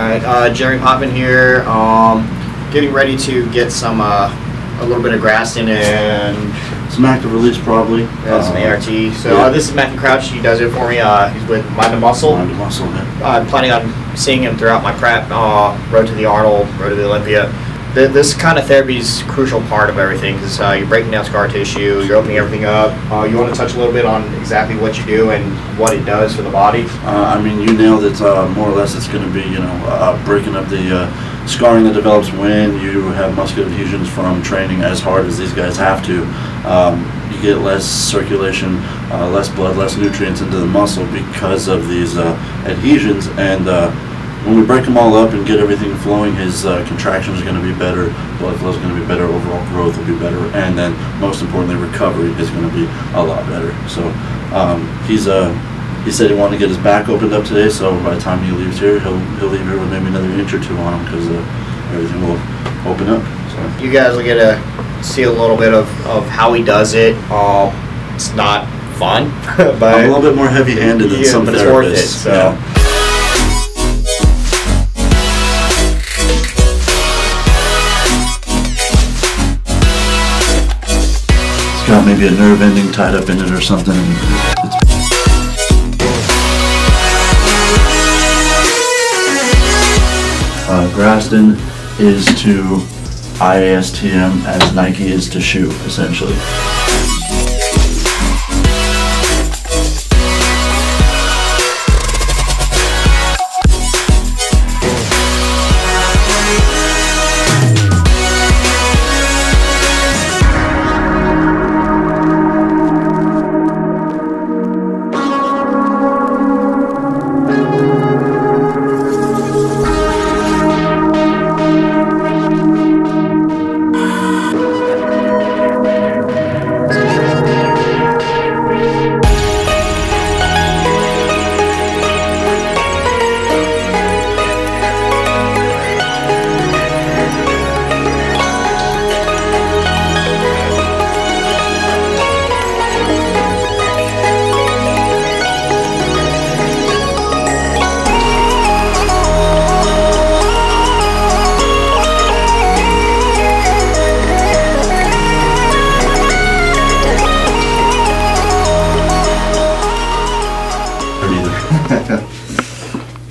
Alright, Jeremy Potvin here, getting ready to get some, a little bit of Graston and some active release probably. Yeah, some ART. So yeah. This is Matt Crouch, he does it for me, he's with Mind and Muscle. Mind and Muscle, man. I'm planning on seeing him throughout my prep, road to the Arnold, road to the Olympia. This kind of therapy is a crucial part of everything because you're breaking down scar tissue, you're opening everything up. You want to touch a little bit on exactly what you do and what it does for the body? I mean, you nailed it. More or less, it's going to be, you know, breaking up the scarring that develops when you have muscular adhesions from training as hard as these guys have to. You get less circulation, less blood, less nutrients into the muscle because of these adhesions, and when we break them all up and get everything flowing, his contractions are going to be better, blood flow is going to be better, overall growth will be better, and then most importantly, recovery is going to be a lot better. So he said he wanted to get his back opened up today, so by the time he leaves here, he'll leave here with maybe another inch or two on him because everything will open up. So you guys will get to see a little bit of how he does it. It's not fun, but I'm a little bit more heavy-handed than some therapists. But it's worth it. So. Yeah. Got maybe a nerve ending tied up in it or something. Graston is to IASTM as Nike is to shoe, essentially.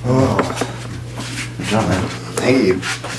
Oh, good job, man. Thank you.